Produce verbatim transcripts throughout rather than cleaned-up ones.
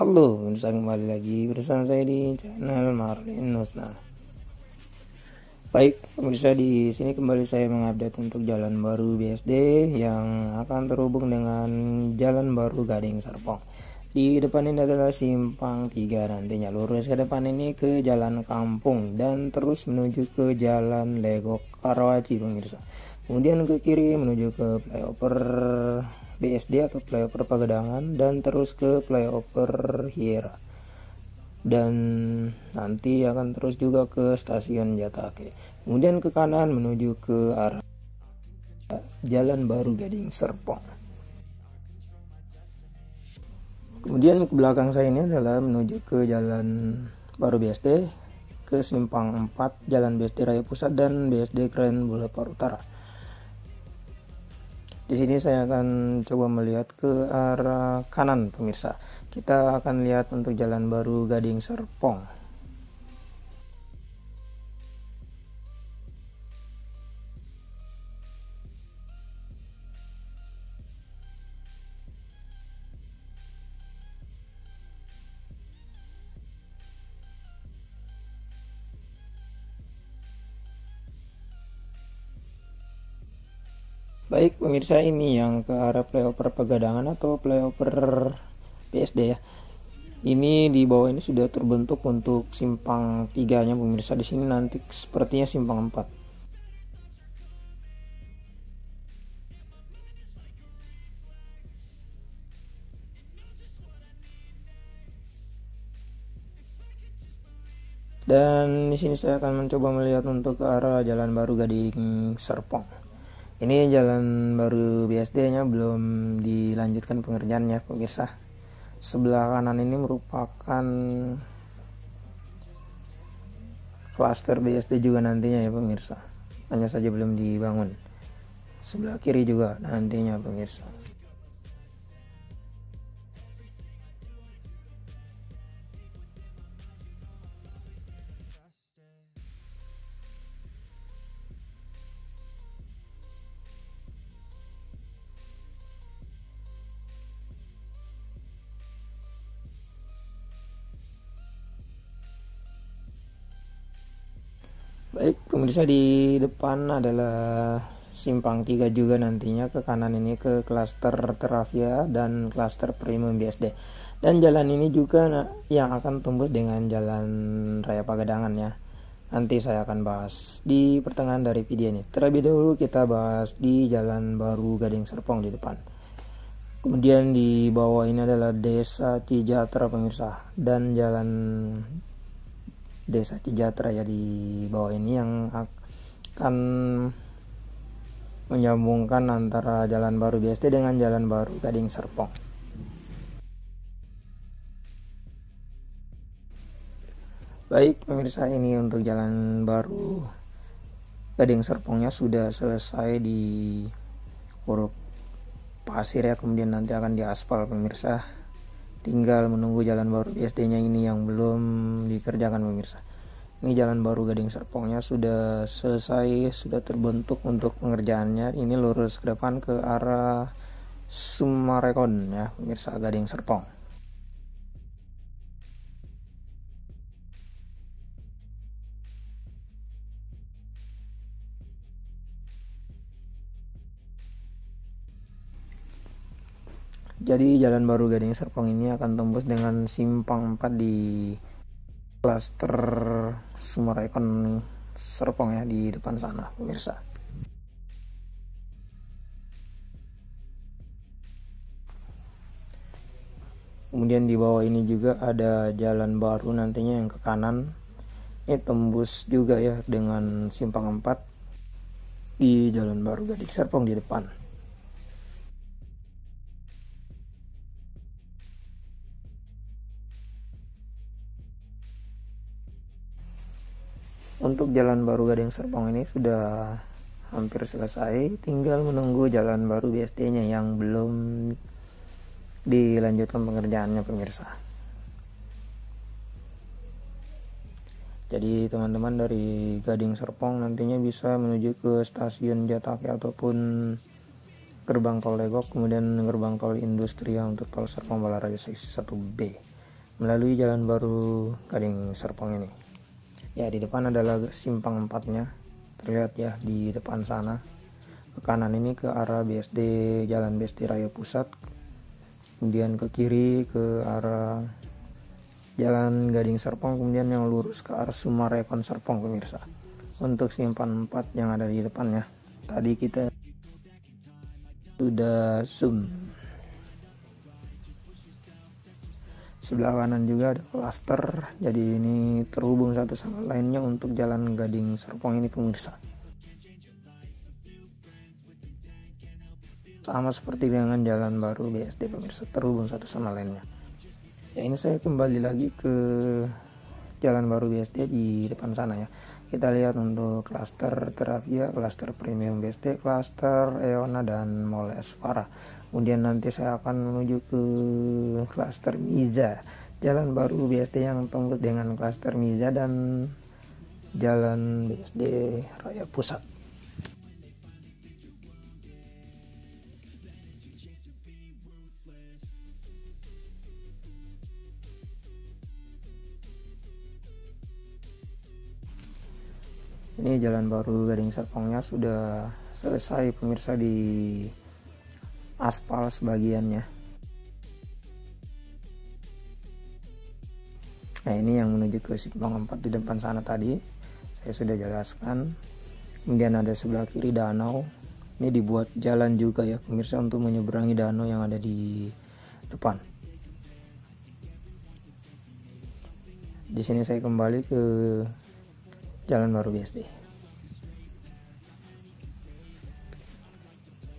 Halo, kembali lagi bersama saya di channel Marlin Husna. Baik, pemirsa, di sini kembali saya mengupdate untuk jalan baru B S D yang akan terhubung dengan jalan baru Gading Serpong. Di depan ini adalah simpang tiga nantinya, lurus ke depan ini ke jalan kampung dan terus menuju ke jalan Legok Karawaci, pemirsa. Kemudian ke kiri menuju ke Playoper B S D atau Playoper Pagedangan dan terus ke Playoper Hiera, dan nanti akan terus juga ke stasiun Jatake, kemudian ke kanan menuju ke arah jalan baru Gading Serpong. Kemudian ke belakang saya ini adalah menuju ke jalan baru B S D, ke simpang empat jalan B S D Raya Pusat dan B S D Keren Boulevard Utara. Di sini saya akan coba melihat ke arah kanan, pemirsa. Kita akan lihat untuk jalan baru Gading Serpong. Baik, pemirsa, ini yang ke arah Playoper Pegadangan atau Playoper B S D ya. Ini di bawah ini sudah terbentuk untuk simpang tiga-nya, pemirsa. Di sini nanti sepertinya simpang empat. Dan di sini saya akan mencoba melihat untuk ke arah jalan baru Gading Serpong. Ini jalan baru B S D-nya belum dilanjutkan pengerjaannya, pemirsa. Sebelah kanan ini merupakan klaster B S D juga nantinya ya, pemirsa. Hanya saja belum dibangun. Sebelah kiri juga nantinya, pemirsa. Baik, pemirsa, di depan adalah simpang tiga juga nantinya, ke kanan ini ke klaster Terravia dan klaster Premium B S D. Dan jalan ini juga yang akan tembus dengan jalan Raya Pagedangan ya. Nanti saya akan bahas di pertengahan dari video ini. Terlebih dahulu kita bahas di jalan baru Gading Serpong di depan. Kemudian di bawah ini adalah desa Cijatera, pemirsa, dan jalan desa Cijatra ya di bawah ini yang akan menyambungkan antara jalan baru B S D dengan jalan baru Gading Serpong. Baik, pemirsa, ini untuk jalan baru Gading Serpongnya sudah selesai di huruf pasir ya, kemudian nanti akan diaspal, pemirsa. Tinggal menunggu jalan baru B S D-nya ini yang belum dikerjakan, pemirsa. Ini jalan baru Gading Serpongnya sudah selesai, sudah terbentuk untuk pengerjaannya. Ini lurus ke depan ke arah Summarecon ya, pemirsa, Gading Serpong. Jadi jalan baru Gading Serpong ini akan tembus dengan simpang empat di klaster Summarecon Serpong ya, di depan sana, pemirsa. Kemudian di bawah ini juga ada jalan baru nantinya yang ke kanan. Ini tembus juga ya dengan simpang empat di jalan baru Gading Serpong di depan. Untuk jalan baru Gading Serpong ini sudah hampir selesai, tinggal menunggu jalan baru B S D-nya yang belum dilanjutkan pengerjaannya, pemirsa. Jadi teman-teman dari Gading Serpong nantinya bisa menuju ke stasiun Jatake ataupun gerbang tol Legok, kemudian gerbang tol Industria untuk tol Serpong Balaraja seksi satu B. melalui jalan baru Gading Serpong ini. Ya, di depan adalah simpang empatnya, terlihat ya di depan sana. Ke kanan ini ke arah B S D, jalan B S D Raya Pusat. Kemudian ke kiri ke arah jalan Gading Serpong, kemudian yang lurus ke arah Summarecon Serpong pemirsa. Untuk simpan empat yang ada di depannya, tadi kita sudah zoom. Sebelah kanan juga ada klaster, jadi ini terhubung satu sama lainnya untuk jalan Gading Serpong ini pemirsa. Sama seperti dengan jalan baru B S D pemirsa, terhubung satu sama lainnya. Ya, ini saya kembali lagi ke jalan baru B S D di depan sana ya. Kita lihat untuk klaster Terravia, klaster Premium B S D, klaster Eona, dan Mall Eastvara. Kemudian nanti saya akan menuju ke klaster Miza, jalan baru B S D yang tembus dengan klaster Miza dan jalan B S D Raya Pusat. Ini jalan baru Gading Serpongnya sudah selesai pemirsa di aspal sebagiannya. Nah, ini yang menuju ke simpang empat di depan sana tadi saya sudah jelaskan. Kemudian ada sebelah kiri danau. Ini dibuat jalan juga ya pemirsa untuk menyeberangi danau yang ada di depan. Di sini saya kembali ke jalan baru B S D.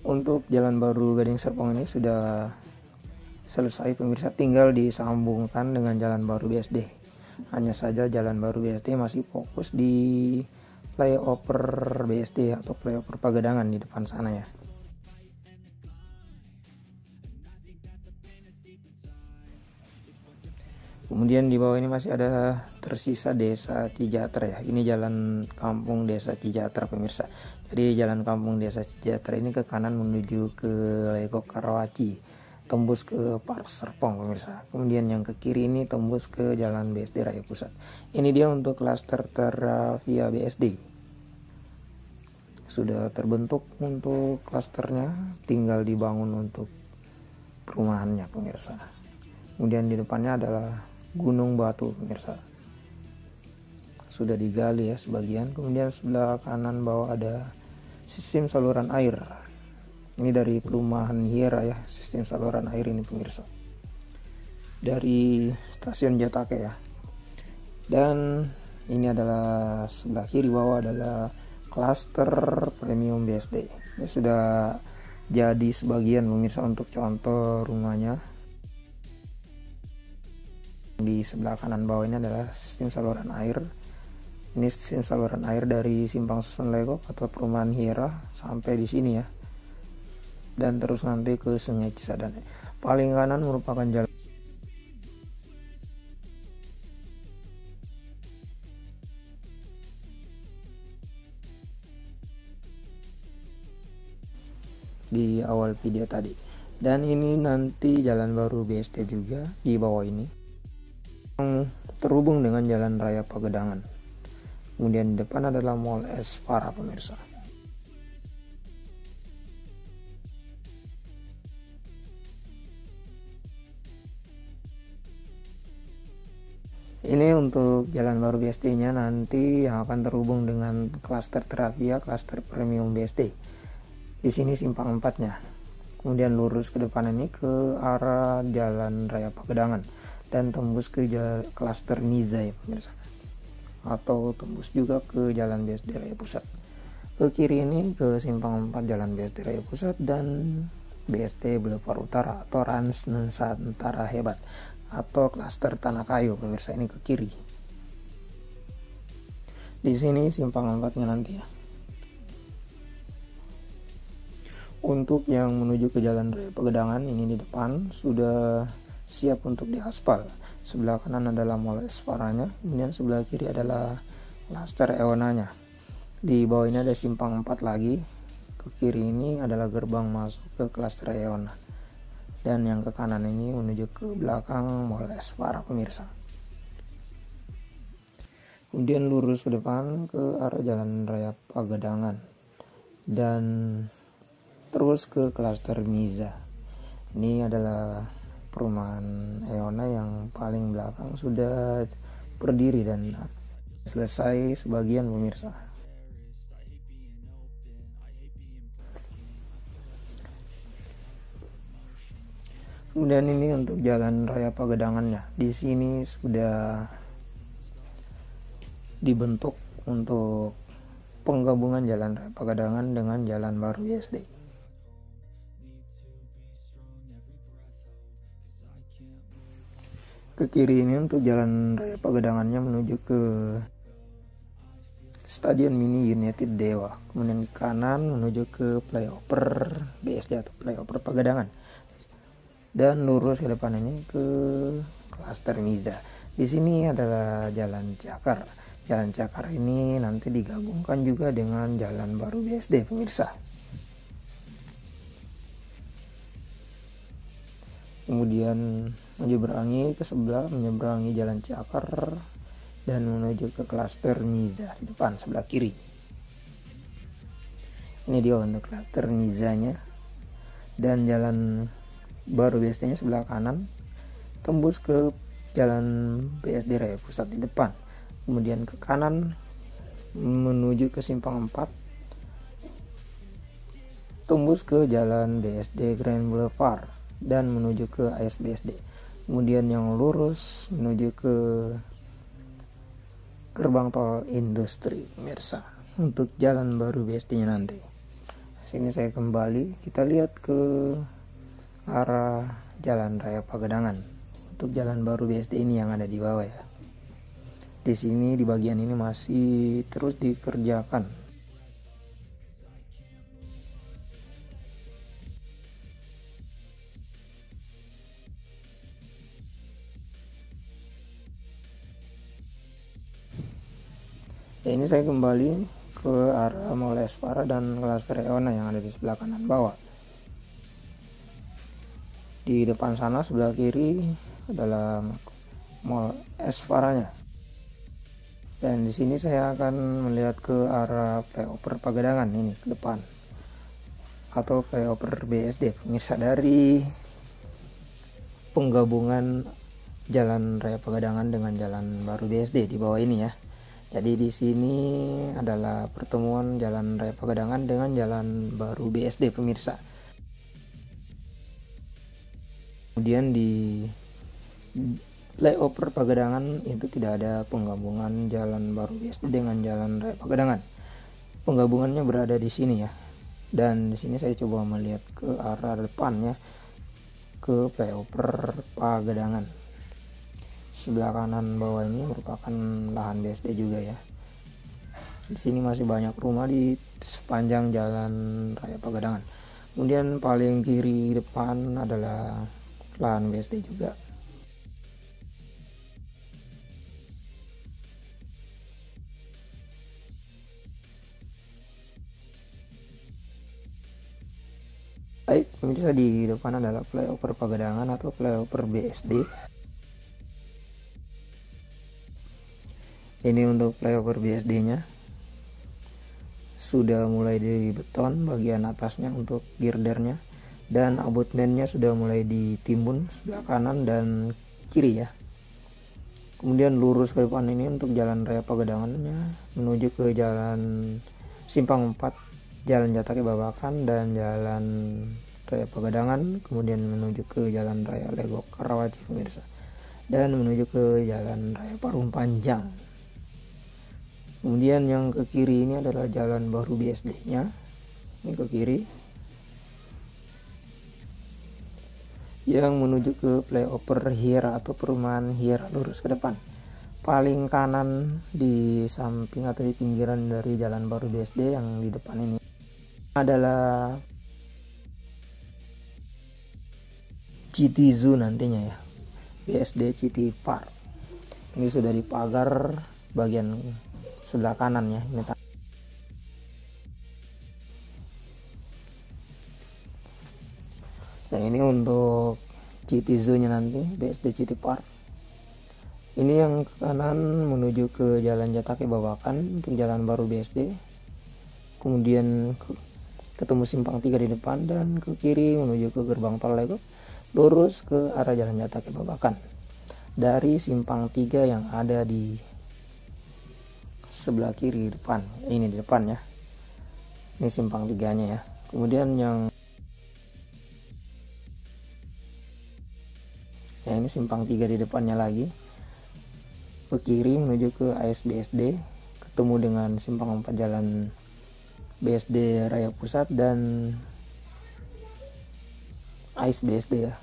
Untuk jalan baru Gading Serpong ini sudah selesai pemirsa, tinggal disambungkan dengan jalan baru B S D. Hanya saja jalan baru B S D masih fokus di Playoper B S D atau Playoper Pagedangan di depan sana ya. Kemudian di bawah ini masih ada tersisa desa Cijatera ya. Ini jalan kampung desa Cijatera pemirsa. Jadi jalan kampung desa Cijatera ini ke kanan menuju ke Legok Karawaci, tembus ke Parung Serpong pemirsa. Kemudian yang ke kiri ini tembus ke jalan B S D Raya Pusat. Ini dia untuk klaster Terravia B S D. Sudah terbentuk untuk klasternya, tinggal dibangun untuk perumahannya pemirsa. Kemudian di depannya adalah Gunung Batu pemirsa, sudah digali ya sebagian. Kemudian sebelah kanan bawah ada sistem saluran air, ini dari perumahan Hiera ya. Sistem saluran air ini pemirsa dari stasiun Jatake ya. Dan ini adalah sebelah kiri bawah adalah klaster Premium B S D. Ini sudah jadi sebagian pemirsa untuk contoh rumahnya. Di sebelah kanan bawah ini adalah sistem saluran air. Ini sistem saluran air dari simpang susun Legok atau perumahan Hiera sampai di sini ya. Dan terus nanti ke sungai Cisadane. Paling kanan merupakan jalan di awal video tadi. Dan ini nanti jalan baru B S D juga di bawah ini, terhubung dengan jalan raya Pagedangan. Kemudian di depan adalah Mall Eastvara pemirsa. Ini untuk jalan baru B S D-nya nanti yang akan terhubung dengan klaster Terravia, klaster Premium B S D. Di sini simpang empatnya. Kemudian lurus ke depan ini ke arah jalan raya Pagedangan dan tembus ke klaster Miza ya pemirsa, atau tembus juga ke jalan B S D Raya Pusat. Ke kiri ini ke simpang empat jalan B S D Raya Pusat dan B S D Belepar Utara atau Rans Nusantara Hebat atau klaster Tanakayu pemirsa. Ini ke kiri, di sini simpang empatnya nanti ya. Untuk yang menuju ke jalan raya Pagedangan ini di depan sudah siap untuk diaspal. Sebelah kanan adalah Mall Eastvaranya, kemudian sebelah kiri adalah klaster Eonanya. Di bawah ini ada simpang empat lagi. Ke kiri ini adalah gerbang masuk ke klaster Eona. dan yang ke kanan ini menuju ke belakang Mall Eastvara pemirsa. Kemudian lurus ke depan ke arah jalan raya Pagedangan dan terus ke klaster Miza. Ini adalah perumahan Eona yang paling belakang sudah berdiri dan selesai sebagian pemirsa. Kemudian ini untuk jalan raya Pagedangannya. Di sini sudah dibentuk untuk penggabungan jalan raya Pagedangan dengan jalan baru B S D. Ke kiri ini untuk jalan raya Pagedangannya menuju ke Stadion Mini United Dewa. Kemudian ke kanan menuju ke Playoper B S D atau Playoper Pagedangan. Dan lurus ke depan ini ke klaster Miza. Di sini adalah jalan cakar. Jalan cakar ini nanti digabungkan juga dengan jalan baru B S D pemirsa. Kemudian menyeberangi ke sebelah, menyeberangi jalan cakar dan menuju ke klaster Miza di depan sebelah kiri. Ini dia untuk klaster Mizanya. Dan jalan baru B S D-nya sebelah kanan tembus ke jalan B S D Raya Pusat di depan, kemudian ke kanan menuju ke simpang empat tembus ke jalan B S D Grand Boulevard dan menuju ke A S B S D, kemudian yang lurus menuju ke gerbang tol industri pemirsa untuk jalan baru B S D-nya nanti. Sini saya kembali, kita lihat ke arah jalan raya Pagedangan untuk jalan baru B S D ini yang ada di bawah ya. Di sini di bagian ini masih terus dikerjakan. Ya, ini saya kembali ke arah Mall Eastvara dan klaster Eona yang ada di sebelah kanan bawah. Di depan sana sebelah kiri adalah Mall Eastvaranya. Dan di sini saya akan melihat ke arah Playoper Pagedangan ini ke depan atau Playoper B S D pemirsa dari penggabungan jalan raya Pagedangan dengan jalan baru B S D di bawah ini ya. Jadi di sini adalah pertemuan jalan raya Pagedangan dengan jalan baru B S D pemirsa. Kemudian di Playoper Pagedangan itu tidak ada penggabungan jalan baru B S D dengan jalan raya Pagedangan. Penggabungannya berada di sini ya. Dan di sini saya coba melihat ke arah depannya ke Playoper Pagedangan. Sebelah kanan bawah ini merupakan lahan B S D juga ya. Di sini masih banyak rumah di sepanjang jalan raya Pagedangan. Kemudian paling kiri depan adalah lahan B S D juga. Baik, pemirsa, di depan adalah Playoper Pagedangan atau Playoper B S D. Ini untuk Playoper B S D-nya. Sudah mulai di beton bagian atasnya untuk girdernya. Dan abutmennya sudah mulai ditimbun sebelah kanan dan kiri ya. Kemudian lurus ke depan ini untuk jalan raya Pagedangannya menuju ke jalan simpang empat, jalan Jatake Babakan dan jalan raya Pagedangan, kemudian menuju ke jalan raya Legok Karawaci pemirsa dan menuju ke jalan raya Parung Panjang. Kemudian yang ke kiri ini adalah jalan baru B S D-nya. Ini ke kiri yang menuju ke Playoper Hiera atau perumahan Hiera lurus ke depan. Paling kanan di samping atau di pinggiran dari jalan baru B S D yang di depan ini adalah Citizu nantinya ya. B S D City Park. Ini sudah dipagar bagian sebelah kanan ya. Ini Nah ini untuk Citizu nya nanti, B S D City Park. Ini yang ke kanan menuju ke jalan Jatake Babakan untuk jalan baru B S D, kemudian ke, ketemu simpang tiga di depan, dan ke kiri menuju ke gerbang tol Legok, lurus ke arah jalan Jatake Babakan dari simpang tiga yang ada di sebelah kiri depan. Ini di depan ya, ini simpang tiganya ya. Kemudian yang ya ini simpang tiga di depannya lagi, ke kiri menuju ke A S B S D, ketemu dengan simpang empat jalan B S D Raya Pusat dan A S B S D ya,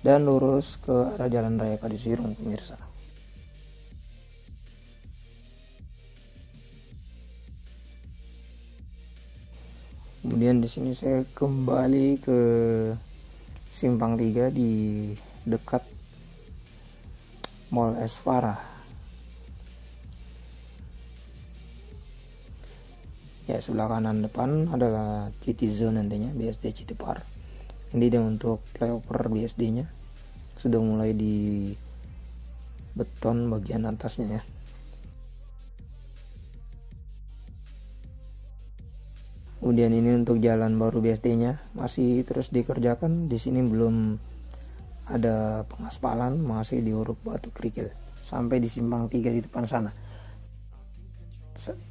dan lurus ke arah jalan raya Kadisirung pemirsa. Kemudian di sini saya kembali ke simpang tiga di dekat Mall Eastvara. Ya, sebelah kanan depan adalah City Zone nantinya, B S D City Park. Ini dia untuk playoper B S D-nya. Sudah mulai di beton bagian atasnya ya. Kemudian ini untuk jalan baru B S D-nya masih terus dikerjakan. Di sini belum ada pengaspalan, masih diuruk batu kerikil sampai di simpang tiga di depan sana.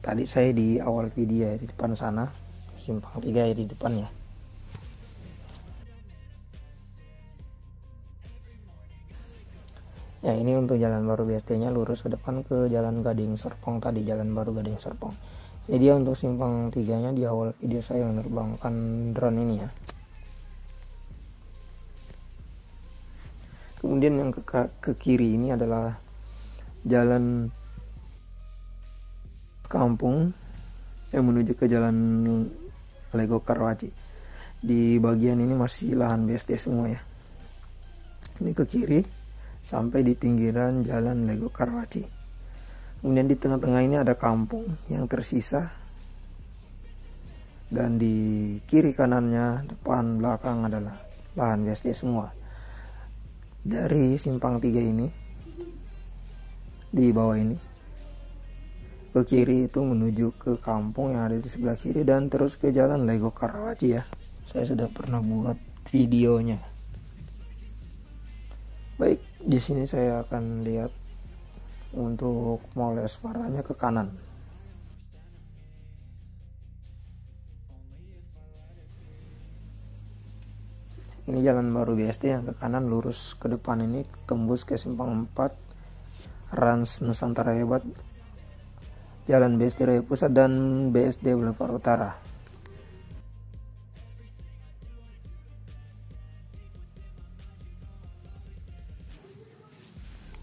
Tadi saya di awal video ya, di depan sana simpang tiga ya, di depan ya. Ya ini untuk jalan baru B S D nya lurus ke depan ke jalan Gading Serpong tadi, jalan baru Gading Serpong. Ini dia untuk simpang tiga nya di awal video saya menerbangkan drone ini ya. Kemudian yang ke, ke kiri ini adalah jalan kampung yang menuju ke jalan Legok Karawaci. Di bagian ini masih lahan B S D semua ya. Ini ke kiri sampai di pinggiran jalan Legok Karawaci. Kemudian di tengah-tengah ini ada kampung yang tersisa. Dan di kiri kanannya, depan, belakang adalah lahan B S D semua. Dari simpang tiga ini di bawah ini ke kiri itu menuju ke kampung yang ada di sebelah kiri dan terus ke jalan Legok Karawaci ya. Saya sudah pernah buat videonya. Baik, di sini saya akan lihat untuk Mall Eastvaranya ke kanan. Ini jalan baru B S D yang ke kanan lurus ke depan ini, tembus ke simpang empat Rans Nusantara Hebat, jalan B S D Raya Pusat dan B S D Playoper Utara.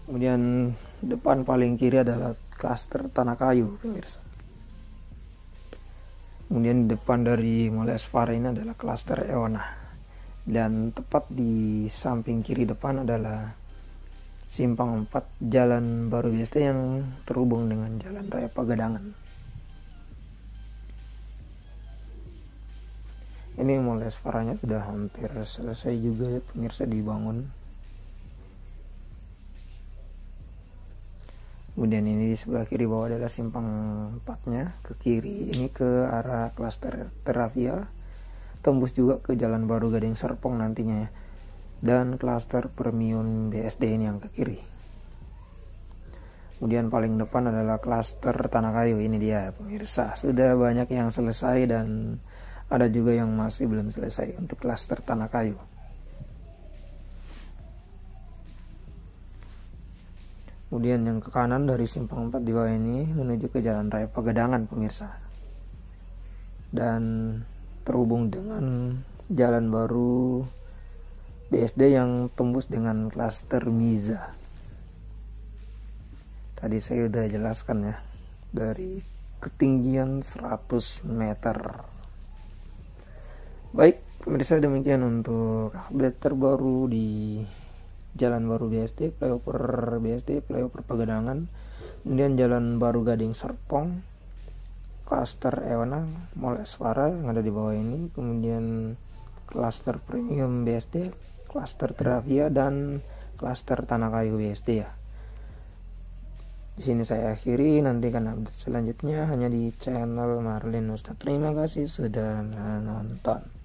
Kemudian depan paling kiri adalah klaster Tanakayu pemirsa. Kemudian depan dari Mall Eastvara ini adalah klaster Eona. Dan tepat di samping kiri depan adalah simpang empat jalan baru B S D yang terhubung dengan jalan raya Pagedangan. Ini Mall Eastvaranya sudah hampir selesai juga ya pemirsa, dibangun. Kemudian ini di sebelah kiri bawah adalah simpang empatnya, ke kiri ini ke arah klaster Terravia, tembus juga ke jalan baru Gading Serpong nantinya ya, dan klaster Premium B S D ini yang ke kiri. Kemudian paling depan adalah klaster Tanakayu. Ini dia ya, pemirsa, sudah banyak yang selesai dan ada juga yang masih belum selesai untuk klaster Tanakayu. Kemudian yang ke kanan dari simpang empat di bawah ini menuju ke jalan raya Pagedangan pemirsa, dan terhubung dengan jalan baru B S D yang tembus dengan klaster Miza. Tadi saya udah jelaskan ya, dari ketinggian seratus meter. Baik pemirsa, demikian untuk update terbaru di jalan baru B S D, Playoper B S D, Playoper Pagedangan, kemudian jalan baru Gading Serpong, klaster Eona, Mall Eastvara yang ada di bawah ini, kemudian klaster premium B S D, klaster Terravia, dan klaster Tanakayu B S D ya. Di sini saya akhiri, nantikan update selanjutnya hanya di channel Marlin Husna. Terima kasih sudah menonton.